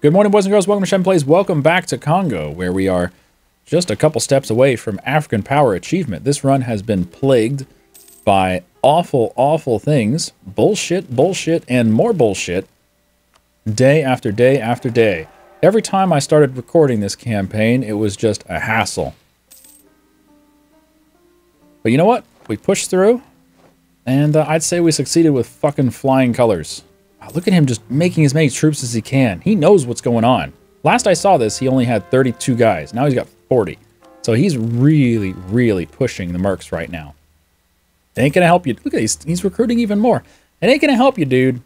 Good morning, boys and girls. Welcome to Shen Plays. Welcome back to Congo, where we are just a couple steps away from African Power Achievement. This run has been plagued by awful, awful things. Bullshit, bullshit, and more bullshit. Day after day after day. Every time I started recording this campaign, it was just a hassle. But you know what? We pushed through, and I'd say we succeeded with fucking flying colors. Wow, look at him just making as many troops as he can. He knows what's going on. Last I saw this, he only had 32 guys. Now he's got 40. So he's really, really pushing the mercs right now. It ain't gonna help you. Look at this, he's recruiting even more. It ain't gonna help you, dude.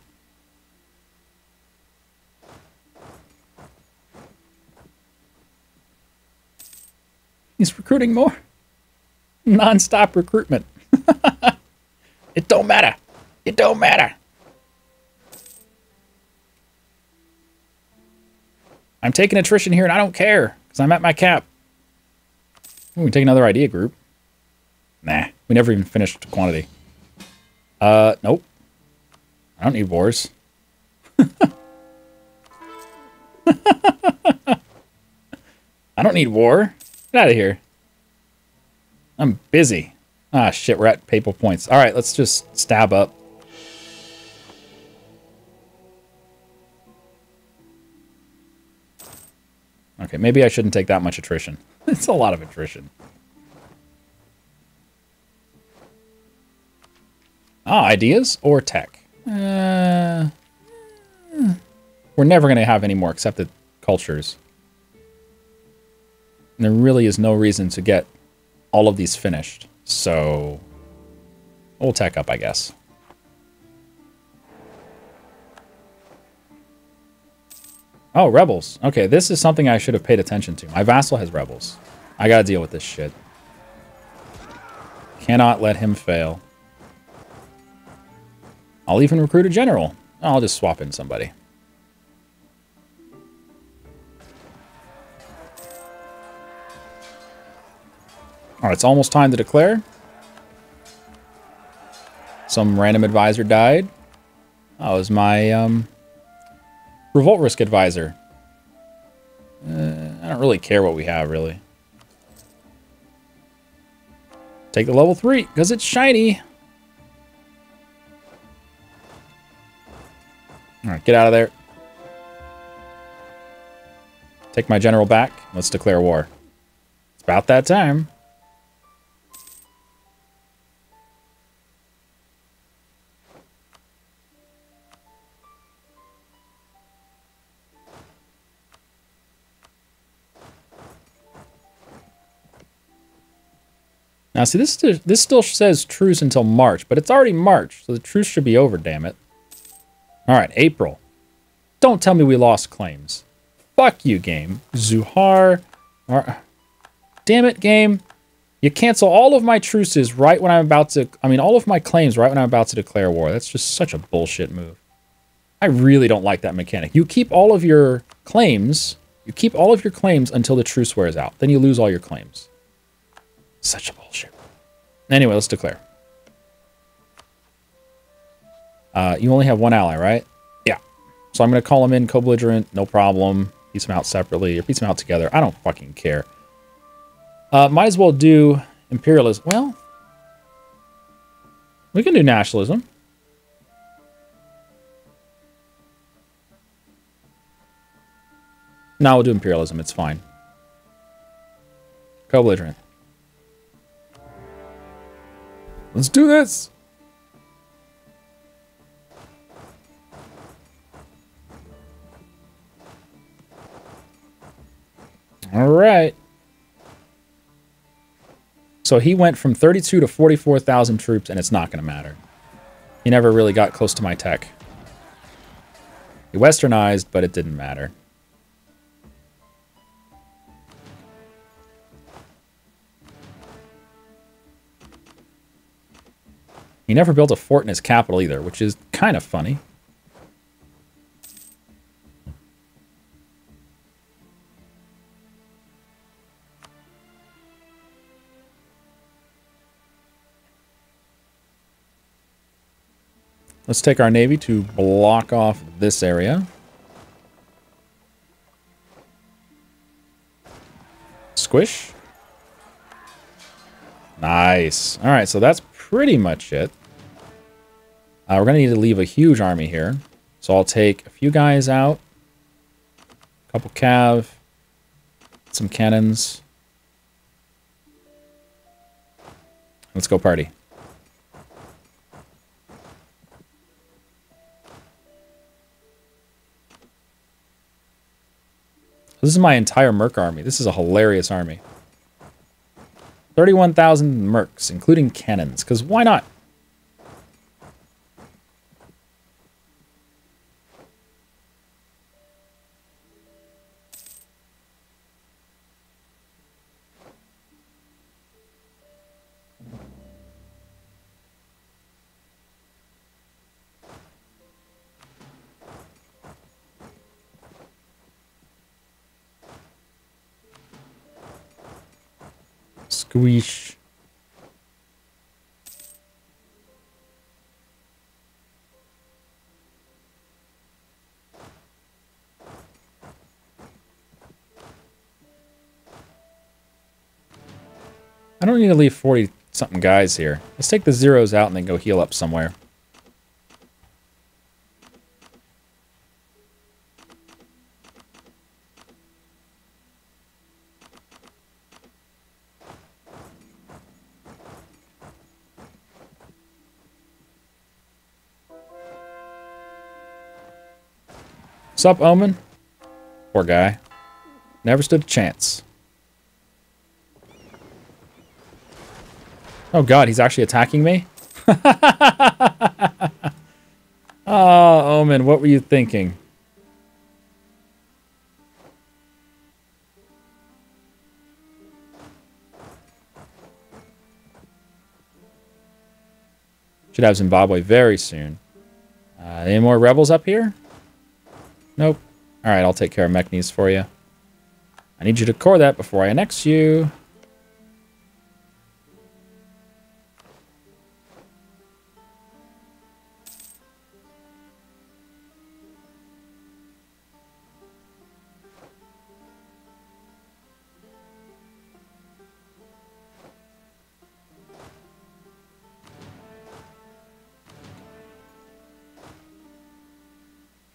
He's recruiting more. Non-stop recruitment. It don't matter. It don't matter. I'm taking attrition here and I don't care because I'm at my cap. We can take another idea group. Nah, we never even finished quantity. Nope. I don't need wars. I don't need war. Get out of here. I'm busy. Ah, shit, we're at papal points. All right, let's just stab up. Okay, maybe I shouldn't take that much attrition. It's a lot of attrition. Ah, ideas or tech? We're never going to have any more accepted cultures. And there really is no reason to get all of these finished. So we'll tech up, I guess. Oh, rebels. Okay, this is something I should have paid attention to. My vassal has rebels. I gotta deal with this shit. Cannot let him fail. I'll even recruit a general. I'll just swap in somebody. All right, it's almost time to declare. Some random advisor died. Oh, it was my revolt risk advisor. I don't really care what we have, really. Take the level 3, because it's shiny. All right, get out of there. Take my general back. Let's declare war. It's about that time. Now, see, this still says truce until March, but it's already March, so the truce should be over, damn it. All right, April. Don't tell me we lost claims. Fuck you, game. Zuhar. Damn it, game. You cancel all of my truces right when I'm about to... I mean, all of my claims right when I'm about to declare war. That's just such a bullshit move. I really don't like that mechanic. You keep all of your claims. You keep all of your claims until the truce wears out. Then you lose all your claims. Such a bullshit. Anyway, let's declare. You only have one ally, right? Yeah. So I'm going to call him in co-belligerent, no problem. Piece him out separately or piece him out together. I don't fucking care. Might as well do imperialism. Well, we can do nationalism. No, we'll do imperialism. It's fine. Co-belligerent. Let's do this. All right. So he went from 32 to 44,000 troops, and it's not going to matter. He never really got close to my tech. He westernized, but it didn't matter. He never built a fort in his capital either, which is kind of funny. Let's take our navy to block off this area. Squish. Nice. All right, so that's pretty much it. We're going to need to leave a huge army here. So I'll take a few guys out. A couple cav. Some cannons. Let's go party. This is my entire merc army. This is a hilarious army. 31,000 mercs, including cannons, because why not? Squish. I don't need to leave 40-something guys here. Let's take the zeros out and then go heal up somewhere. What's up, Omen? Poor guy. Never stood a chance. Oh god, he's actually attacking me? Oh, Omen, what were you thinking? Should have Zimbabwe very soon. Any more rebels up here? Nope. All right, I'll take care of Mechnes for you. I need you to core that before I annex you.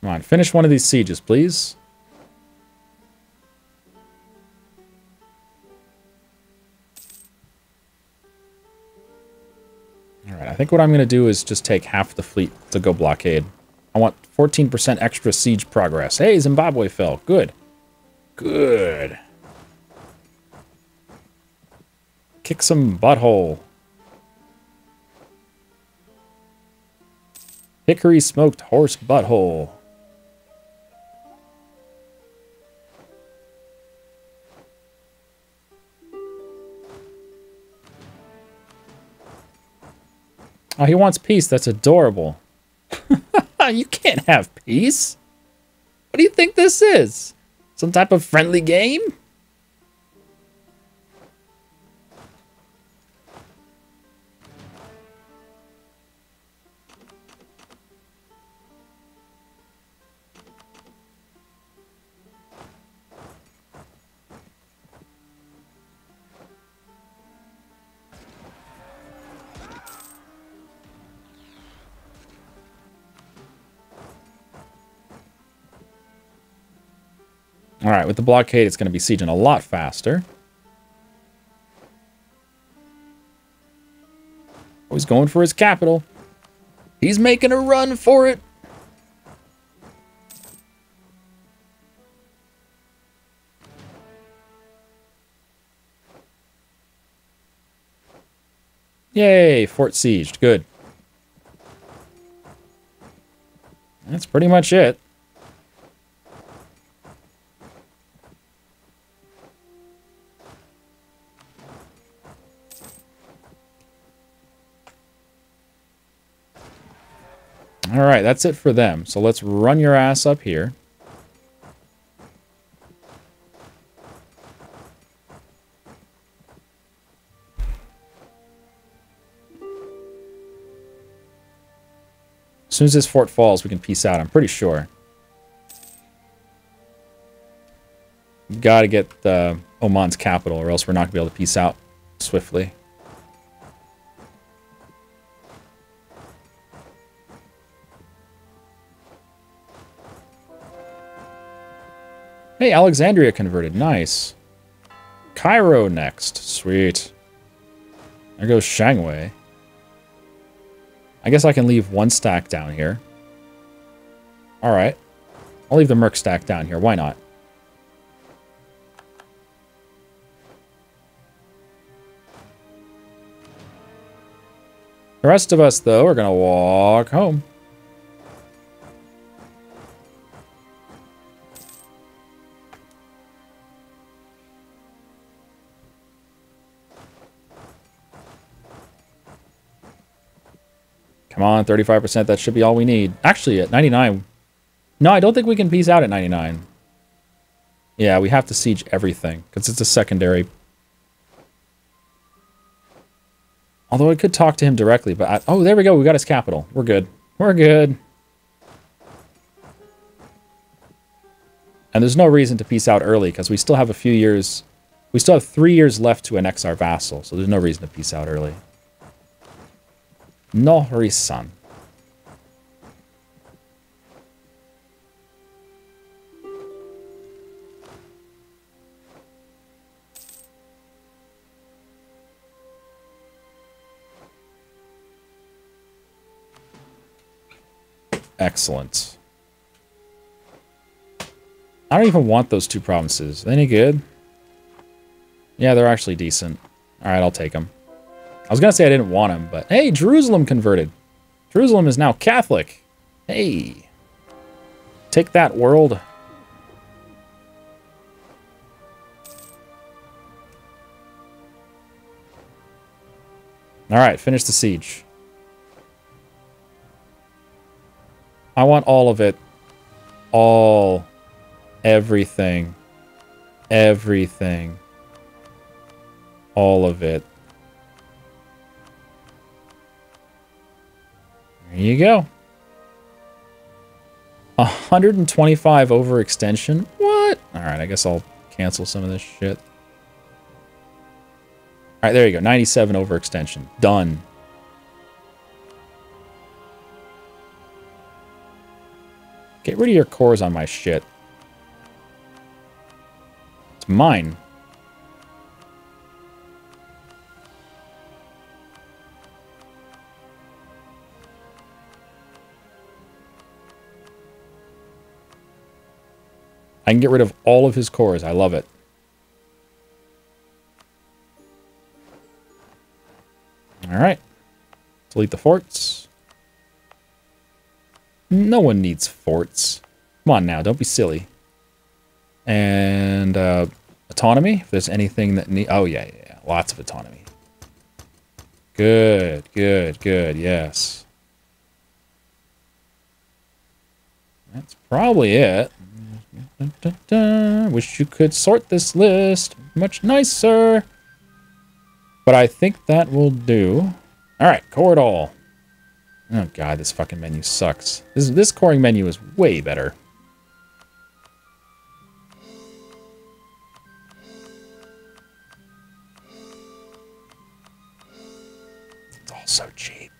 Come on, finish one of these sieges, please. All right, I think what I'm going to do is just take half the fleet to go blockade. I want 14% extra siege progress. Hey, Zimbabwe fell. Good. Good. Kick some butthole. Hickory smoked horse butthole. Oh, he wants peace. That's adorable. You can't have peace. What do you think this is? Some type of friendly game? All right, with the blockade, it's going to be sieging a lot faster. Oh, he's going for his capital. He's making a run for it. Yay, Fort Sieged. Good. That's pretty much it. All right, that's it for them. So let's run your ass up here. As soon as this fort falls, we can peace out, I'm pretty sure. Gotta get Oman's capital, or else we're not going to be able to peace out swiftly. Hey, Alexandria converted. Nice. Cairo next. Sweet. There goes Shanghui. I guess I can leave one stack down here. Alright. I'll leave the Merc stack down here. Why not? The rest of us, though, are going to walk home. Come on, 35%. That should be all we need. Actually, at 99... No, I don't think we can peace out at 99. Yeah, we have to siege everything, because it's a secondary. Although I could talk to him directly, but I... Oh, there we go. We got his capital. We're good. We're good. And there's no reason to peace out early, because we still have a few years... We still have 3 years left to annex our vassal, so there's no reason to peace out early. No reason. Excellent. I don't even want those two provinces. Are they any good? Yeah, they're actually decent. All right, I'll take them. I was going to say I didn't want them, but hey, Jerusalem converted. Jerusalem is now Catholic. Hey. Take that, world. All right, finish the siege. I want all of it. All. Everything. Everything. All of it. There you go. 125 overextension? What? Alright, I guess I'll cancel some of this shit. Alright, there you go. 97 overextension. Done. Get rid of your cores on my shit. It's mine. I can get rid of all of his cores. I love it. Alright. Delete the forts. No one needs forts. Come on now, don't be silly. And autonomy, if there's anything that needs... Oh, yeah, yeah, lots of autonomy. Good, good, good, yes. That's probably it. Dun, dun, dun. Wish you could sort this list much nicer. But I think that will do. Alright, core it all. Oh god, this fucking menu sucks. This coring menu is way better. It's all so cheap.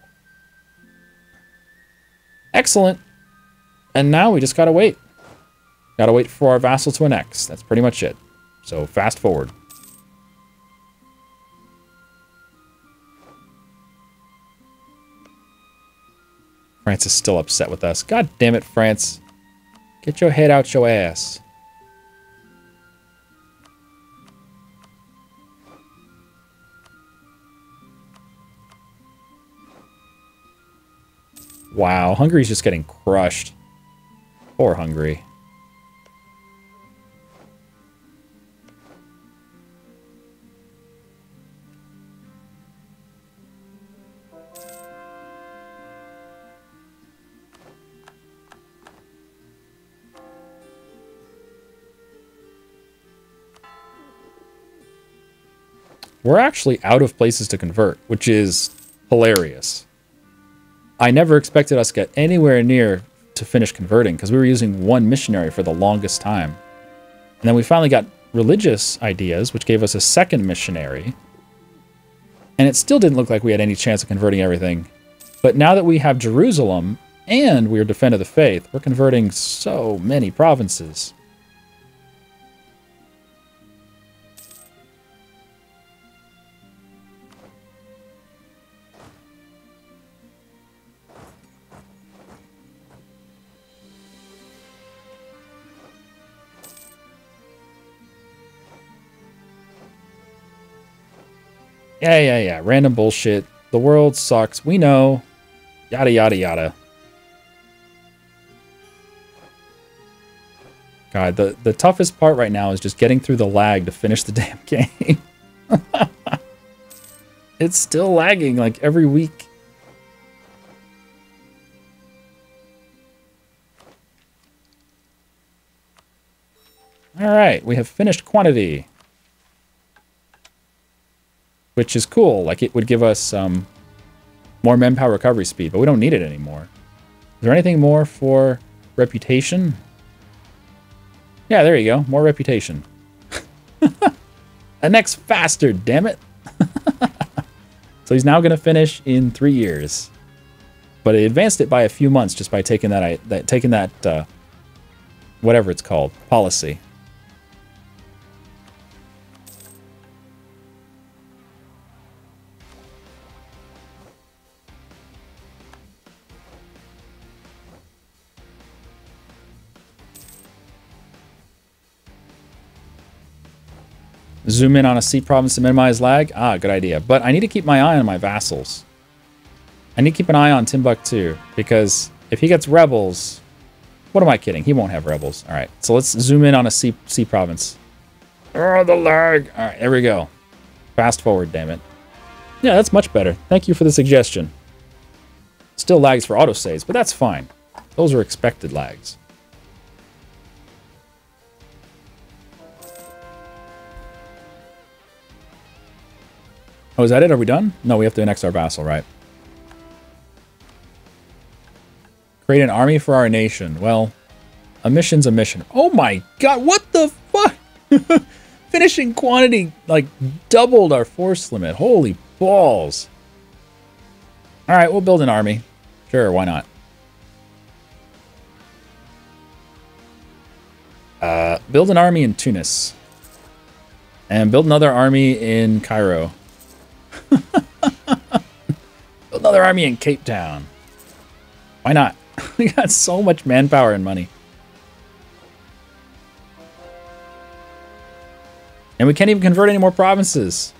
Excellent. And now we just gotta wait. Gotta wait for our vassal to annex. That's pretty much it. So fast forward. France is still upset with us. God damn it, France. Get your head out your ass. Wow, Hungary's just getting crushed. Poor Hungary. We're actually out of places to convert, which is hilarious. I never expected us to get anywhere near to finish converting because we were using one missionary for the longest time. And then we finally got religious ideas, which gave us a second missionary. And it still didn't look like we had any chance of converting everything. But now that we have Jerusalem and we are defender of the faith, we're converting so many provinces. Yeah. Random bullshit. The world sucks. We know. Yada, yada, yada. God, the toughest part right now is just getting through the lag to finish the damn game. It's still lagging like every week. All right. We have finished quantity, which is cool. Like, it would give us more manpower recovery speed, but we don't need it anymore. Is there anything more for reputation? Yeah, there you go. More reputation. An X faster, damn it. So he's now going to finish in 3 years. But it advanced it by a few months just by taking that whatever it's called, policy. Zoom in on a sea province to minimize lag. Ah, good idea. But I need to keep my eye on my vassals. I need to keep an eye on Timbuktu, because if he gets rebels, what am I kidding? He won't have rebels. All right, so let's zoom in on a sea province. Oh, the lag. All right, there we go. Fast forward, damn it. Yeah, that's much better. Thank you for the suggestion. Still lags for autosaves, but that's fine. Those are expected lags. Oh, is that it? Are we done? No, we have to annex our vassal, right? Create an army for our nation. Well, a mission's a mission. Oh my god, what the fuck? Finishing quantity, like, doubled our force limit. Holy balls. All right, we'll build an army. Sure, why not? Build an army in Tunis. And build another army in Cairo. Another army in Cape Town. Why not? We got so much manpower and money. And we can't even convert any more provinces.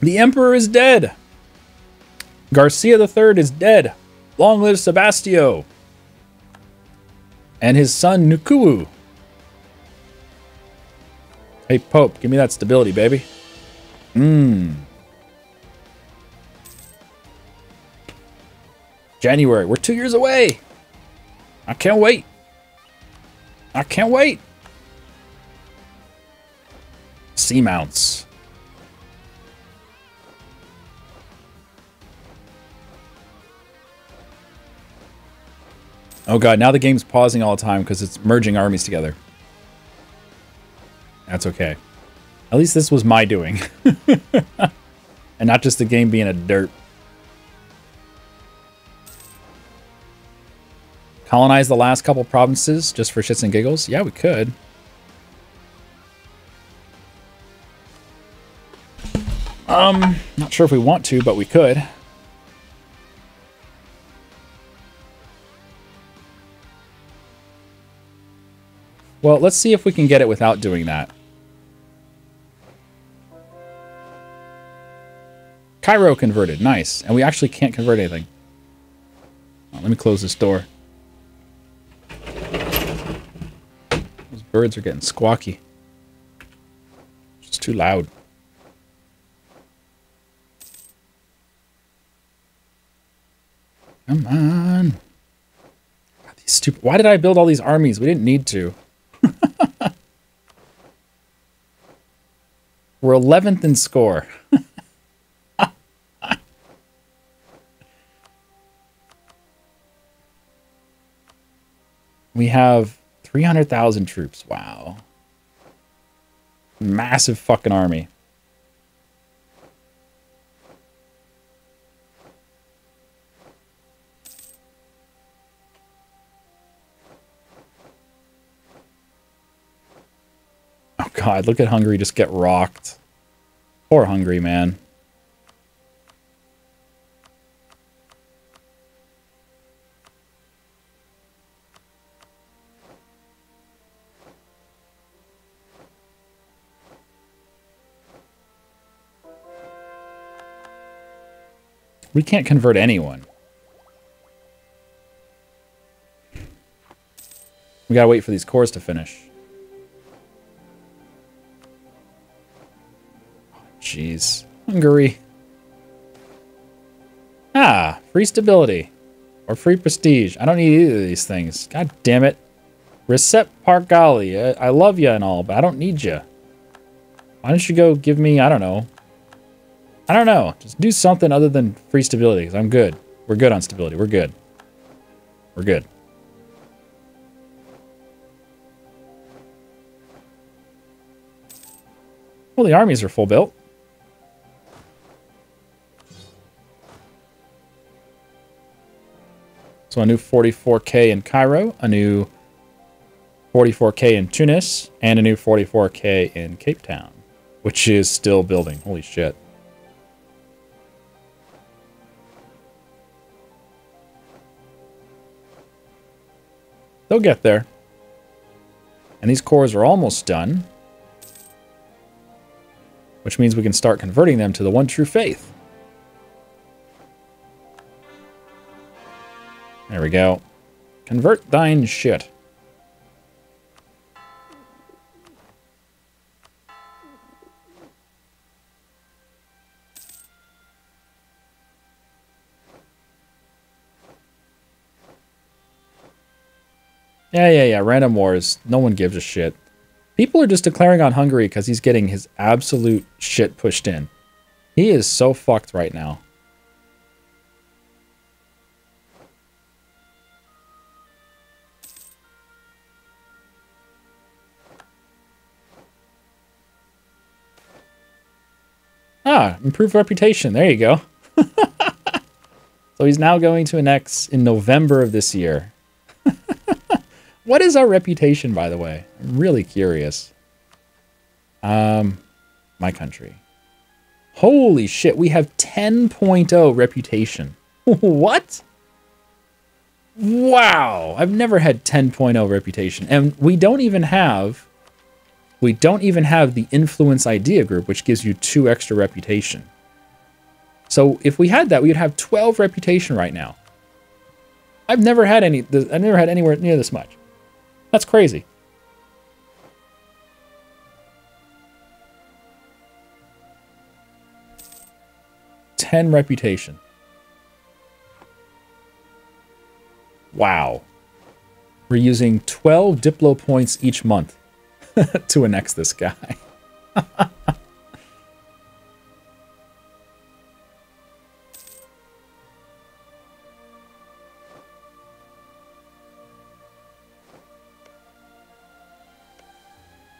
The Emperor is dead. Garcia the Third is dead. Long live Sebastio. And his son Nukuu. Hey, Pope, give me that stability, baby. January, we're 2 years away. I can't wait. I can't wait. Sea mounts. Oh god, now the game's pausing all the time because it's merging armies together. That's okay. At least this was my doing. And not just the game being a derp. Colonize the last couple provinces just for shits and giggles? Yeah, we could. Not sure if we want to, but we could. Well, let's see if we can get it without doing that. Cairo converted, nice. And we actually can't convert anything. Oh, let me close this door. Those birds are getting squawky. It's too loud. Come on. God, these stupid. Why did I build all these armies? We didn't need to. We're 11th in score. We have 300,000 troops. Wow. Massive fucking army. Oh God, look at Hungary just get rocked. Poor Hungary, man. We can't convert anyone. We gotta wait for these cores to finish. Jeez. Hungary. Ah, free stability. Or free prestige. I don't need either of these things. God damn it. Recep Pargali. I love you and all, but I don't need you. Why don't you go give me, I don't know. I don't know. Just do something other than free stability, because I'm good. We're good on stability. We're good. We're good. Well, the armies are full built. So a new 44k in Cairo, a new 44k in Tunis, and a new 44k in Cape Town, which is still building. Holy shit. They'll get there. And these cores are almost done. Which means we can start converting them to the one true faith. There we go. Convert thine shit. Yeah. Random wars. No one gives a shit. People are just declaring on Hungary because he's getting his absolute shit pushed in. He is so fucked right now. Ah, improved reputation. There you go. So he's now going to annex in November of this year. What is our reputation, by the way? I'm really curious. My country. Holy shit, we have 10.0 reputation. What? Wow, I've never had 10.0 reputation. And we don't even have the influence idea group, which gives you 2 extra reputation. So if we had that, we would have 12 reputation right now. I've never had anywhere near this much. That's crazy. Ten reputation. Wow. We're using 12 Diplo points each month to annex this guy.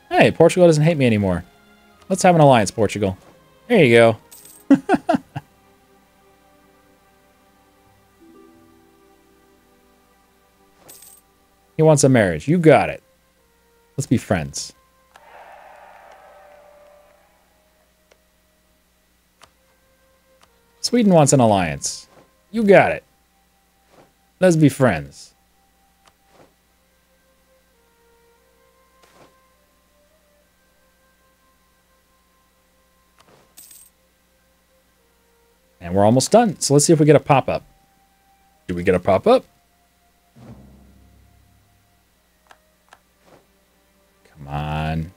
Hey, Portugal doesn't hate me anymore. Let's have an alliance, Portugal. There you go. He wants a marriage. You got it. Let's be friends. Sweden wants an alliance. You got it. Let's be friends. And we're almost done. So let's see if we get a pop-up. Do we get a pop-up? Come on.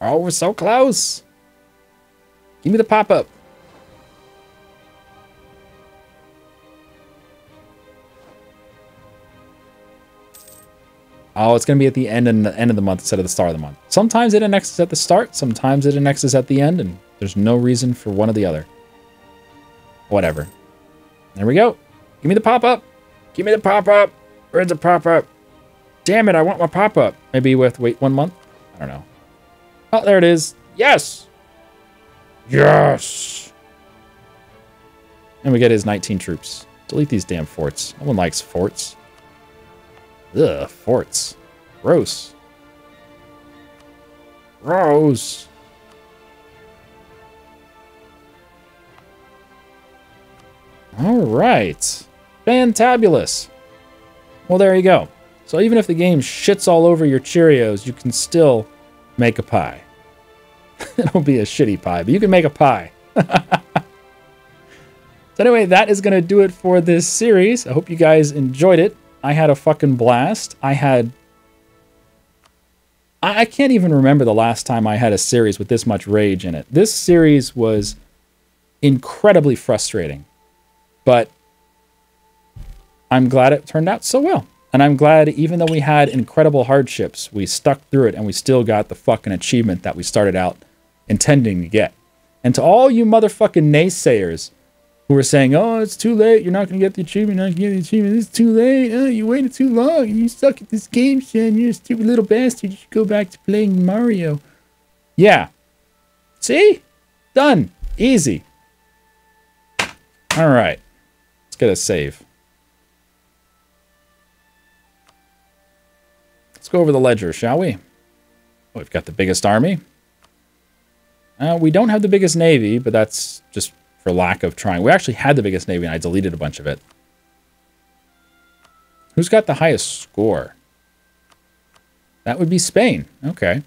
Oh, we're so close. Give me the pop-up. Oh, it's going to be at the end of the month instead of the start of the month. Sometimes it annexes at the start. Sometimes it annexes at the end. And there's no reason for one or the other. Whatever. There we go. Give me the pop-up. Give me the pop-up. Where's the pop-up? Damn it, I want my pop-up. Maybe with, wait, 1 month? I don't know. Oh, there it is. Yes! Yes! And we get his 19 troops. Delete these damn forts. No one likes forts. Ugh, forts. Gross. Gross. All right. Fantabulous. Well, there you go. So even if the game shits all over your Cheerios, you can still make a pie. It'll be a shitty pie, but you can make a pie. So anyway, that is going to do it for this series. I hope you guys enjoyed it. I had a fucking blast. I can't even remember the last time I had a series with this much rage in it. This series was incredibly frustrating, but I'm glad it turned out so well. And I'm glad even though we had incredible hardships, we stuck through it and we still got the fucking achievement that we started out intending to get. And to all you motherfucking naysayers who were saying, oh, it's too late, you're not going to get the achievement, it's too late, oh, you waited too long, and you suck at this game, Shen, you're a stupid little bastard, you should go back to playing Mario. Yeah. See? Done. Easy. All right. Let's get a save. Let's go over the ledger, shall we? Oh, we've got the biggest army. We don't have the biggest navy, but that's just for lack of trying. We actually had the biggest navy, and I deleted a bunch of it. Who's got the highest score? That would be Spain. Okay.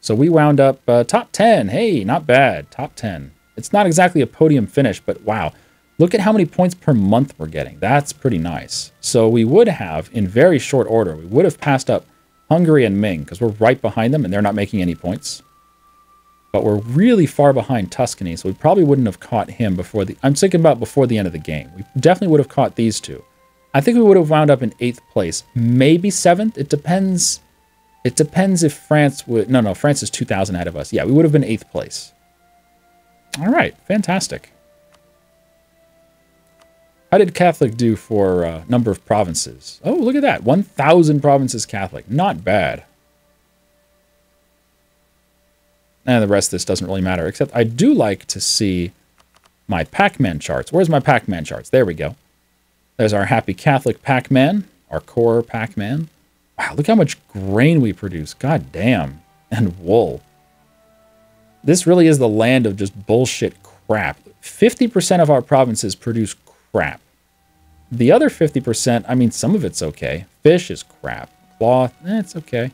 So we wound up top 10. Hey, not bad. Top 10. It's not exactly a podium finish, but wow. Look at how many points per month we're getting. That's pretty nice. So we would have, in very short order, we would have passed up Hungary and Ming, because we're right behind them and they're not making any points. But we're really far behind Tuscany, so we probably wouldn't have caught him before the... I'm thinking about before the end of the game. We definitely would have caught these two. I think we would have wound up in 8th place. Maybe 7th. It depends. It depends if France would... No, no, France is 2,000 ahead of us. Yeah, we would have been 8th place. All right, fantastic. How did Catholic do for number of provinces? Oh, look at that. 1,000 provinces Catholic. Not bad. And the rest of this doesn't really matter, except I do like to see my Pac-Man charts. Where's my Pac-Man charts? There we go. There's our happy Catholic Pac-Man, our core Pac-Man. Wow, look how much grain we produce. God damn. And wool. This really is the land of just bullshit crap. 50% of our provinces produce crap. The other 50%, I mean, some of it's okay. Fish is crap. Cloth, it's okay.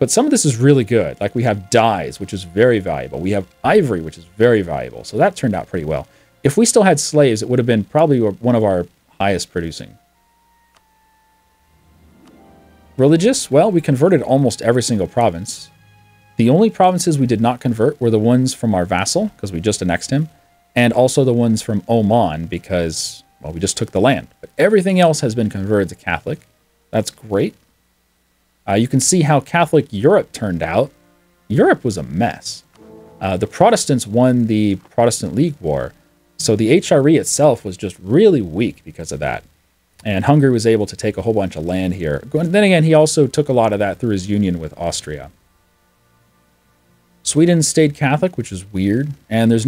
But some of this is really good. Like we have dyes, which is very valuable. We have ivory, which is very valuable. So that turned out pretty well. If we still had slaves, it would have been probably one of our highest producing. Religious? Well, we converted almost every single province. The only provinces we did not convert were the ones from our vassal, because we just annexed him, and also the ones from Oman, because, well, we just took the land. But everything else has been converted to Catholic. That's great. You can see how Catholic Europe turned out. Europe was a mess. The Protestants won the Protestant League War, so the HRE itself was just really weak because of that. And Hungary was able to take a whole bunch of land here. Then again, he also took a lot of that through his union with Austria. Sweden stayed Catholic, which is weird, and there's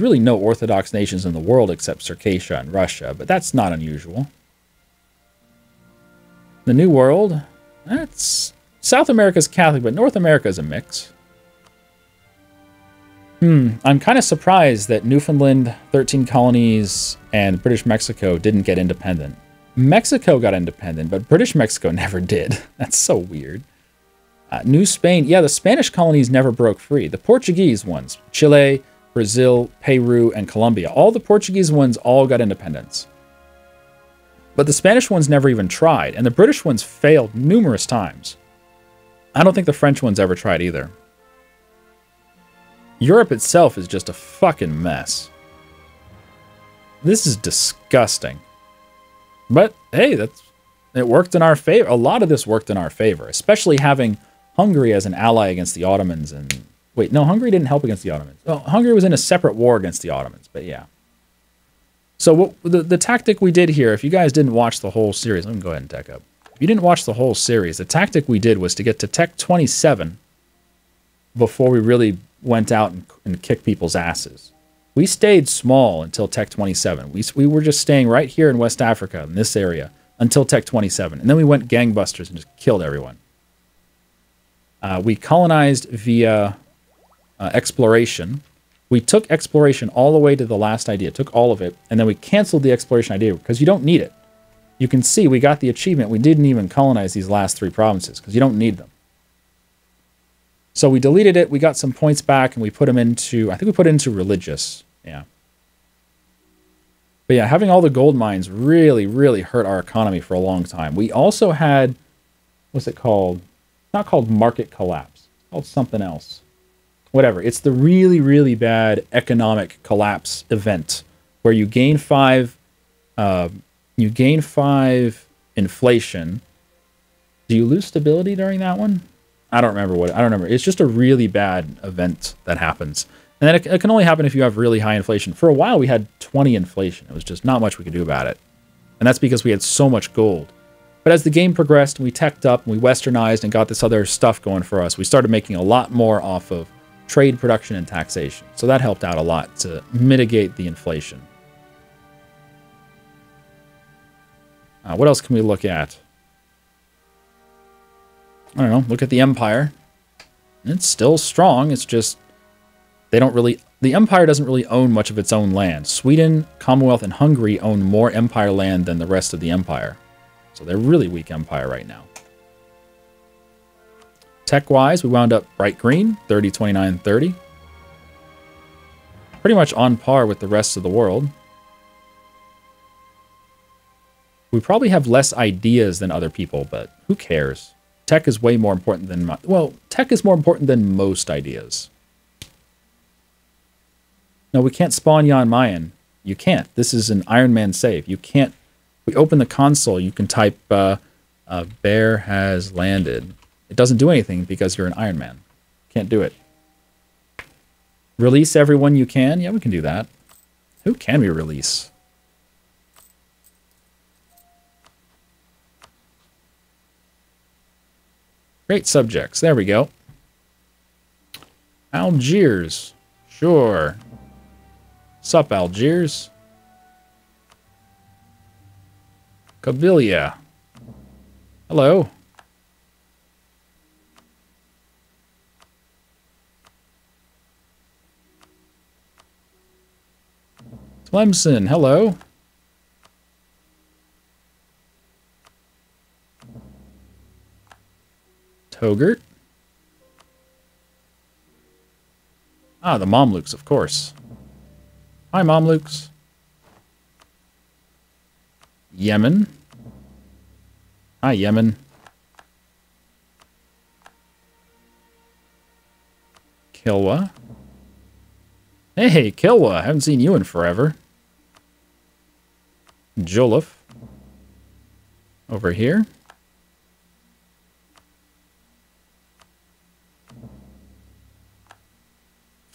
really no Orthodox nations in the world except Circassia and Russia, but that's not unusual. The New World, that's... South America's Catholic, but North America is a mix. I'm kind of surprised that Newfoundland, 13 colonies, and British Mexico didn't get independent. Mexico got independent, but British Mexico never did. That's so weird. New Spain, yeah, the Spanish colonies never broke free. The Portuguese ones, Chile, Brazil, Peru, and Colombia, all the Portuguese ones all got independence. But the Spanish ones never even tried, and the British ones failed numerous times. I don't think the French ones ever tried either. Europe itself is just a fucking mess. This is disgusting. But, hey, it worked in our favor. A lot of this worked in our favor, especially having Hungary as an ally against the Ottomans. And wait, no, Hungary didn't help against the Ottomans. Well, Hungary was in a separate war against the Ottomans, but yeah. So what the tactic we did here, if you guys didn't watch the whole series, let me go ahead and tech up. If you didn't watch the whole series, the tactic we did was to get to tech 27 before we really went out and kicked people's asses. We stayed small until tech 27. We were just staying right here in West Africa, in this area, until tech 27. And then we went gangbusters and just killed everyone. We colonized via exploration. We took exploration all the way to the last idea, took all of it, and then we canceled the exploration idea because you don't need it. You can see we got the achievement. We didn't even colonize these last three provinces because you don't need them. So we deleted it. We got some points back and we put them into, I think we put it into religious. Yeah. But yeah, having all the gold mines really, really hurt our economy for a long time. We also had, what's it called? It's not called market collapse. It's called something else. Whatever. It's the really, really bad economic collapse event where you gain five inflation. Do you lose stability during that one? I don't remember. It's just a really bad event that happens. And then it can only happen if you have really high inflation. For a while, we had 20 inflation. It was just not much we could do about it. And that's because we had so much gold. But as the game progressed, we teched up, and we westernized and got this other stuff going for us. We started making a lot more off of trade, production, and taxation. So that helped out a lot to mitigate the inflation. What else can we look at? I don't know. Look at the empire. It's still strong. It's just they don't really... The empire doesn't really own much of its own land. Sweden, Commonwealth, and Hungary own more empire land than the rest of the empire. So they're really weak empire right now. Tech-wise, we wound up bright green, 30, 29, 30. Pretty much on par with the rest of the world. We probably have less ideas than other people, but who cares? Tech is way more important than tech is more important than most ideas. No, we can't spawn Yan Mayan. You can't. This is an Iron Man save. You can't. We open the console. You can type "bear has landed." It doesn't do anything because you're an Iron Man. Can't do it. Release everyone you can. Yeah, we can do that. Who can we release? Great subjects. There we go. Algiers. Sure. Sup, Algiers. Kabilia. Hello. Tlemcen. Hello. Togurt. Ah, the Mamluks, of course. Hi, Mamluks. Yemen. Hi, Yemen. Kilwa. Hey, Kilwa. Haven't seen you in forever. Jolif. Over here.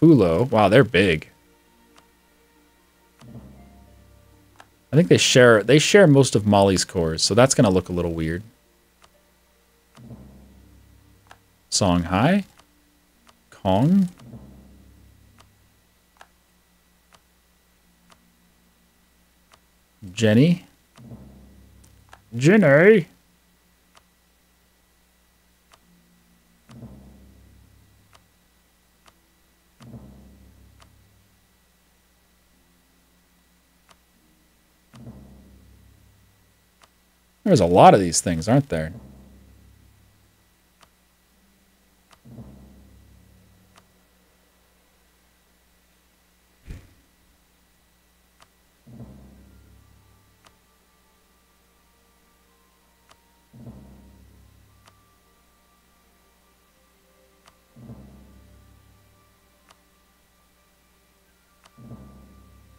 Fulo. Wow, they're big. I think they share most of Mali's cores, so that's going to look a little weird. Songhai. Kong. Jenny. Jenny! There's a lot of these things, aren't there?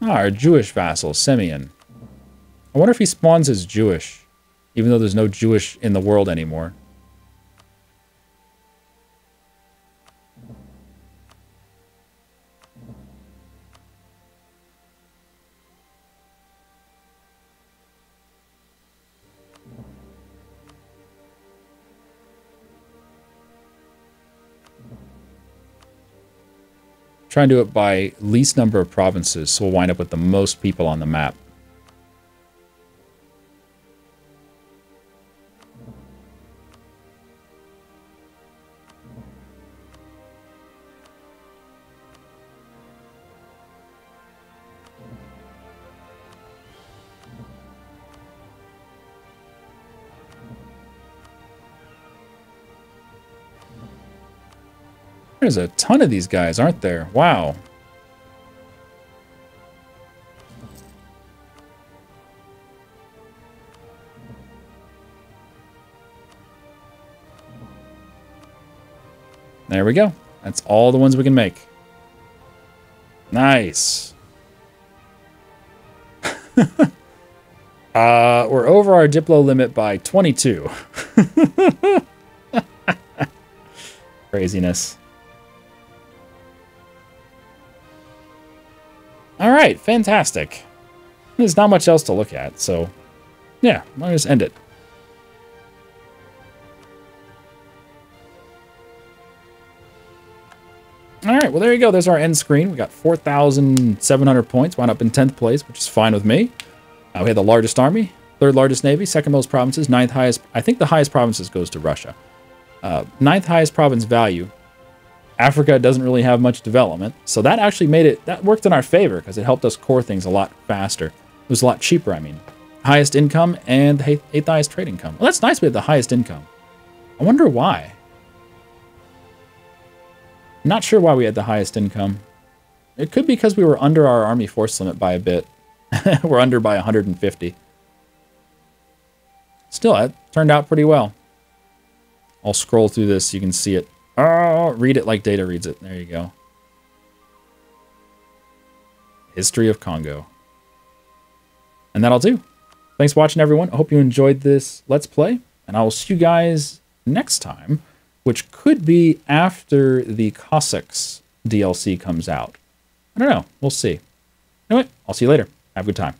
Ah, our Jewish vassal, Simeon. I wonder if he spawns as Jewish. Even though there's no Jewish in the world anymore. Try and do it by least number of provinces, so we'll wind up with the most people on the map. There's a ton of these guys, aren't there? Wow. There we go. That's all the ones we can make. Nice. We're over our Diplo limit by 22. Craziness. All right, fantastic. There's not much else to look at, so yeah, I'll just end it. All right, well, there you go. There's our end screen. We got 4,700 points, wound up in 10th place, which is fine with me. We had the largest army, third largest navy, second most provinces, ninth highest. I think the highest provinces goes to Russia. Ninth highest province value. Africa doesn't really have much development, so that actually made it, that worked in our favor because it helped us core things a lot faster. It was a lot cheaper, I mean. Highest income and the 8th highest trade income. Well, that's nice we had the highest income. I wonder why. I'm not sure why we had the highest income. It could be because we were under our army force limit by a bit. We're under by 150. Still, that turned out pretty well. I'll scroll through this so you can see it. Oh, read it like data reads it. There you go. History of Congo. And that'll do. Thanks for watching, everyone. I hope you enjoyed this Let's Play, and I will see you guys next time, which could be after the Cossacks DLC comes out. I don't know. We'll see. Anyway, I'll see you later. Have a good time.